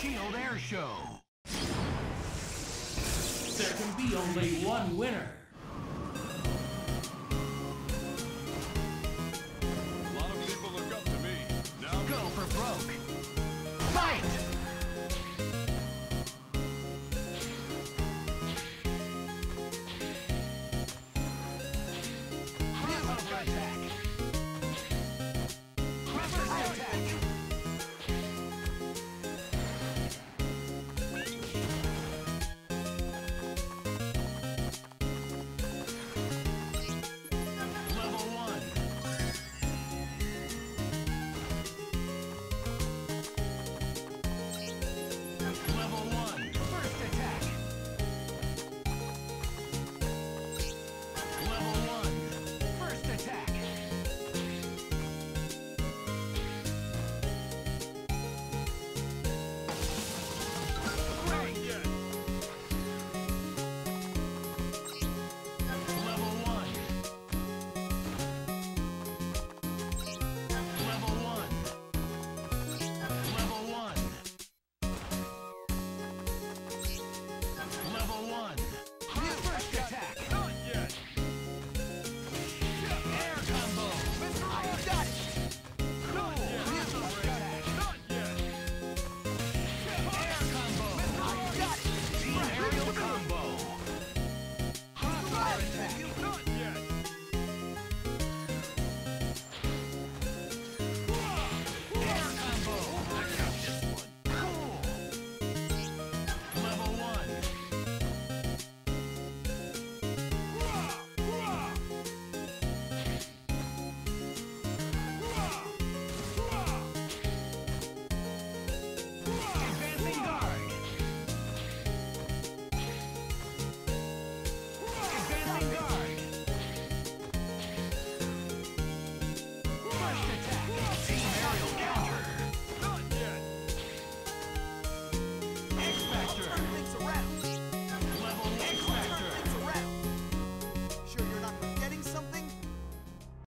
SHIELD Air Show. There can be only one winner.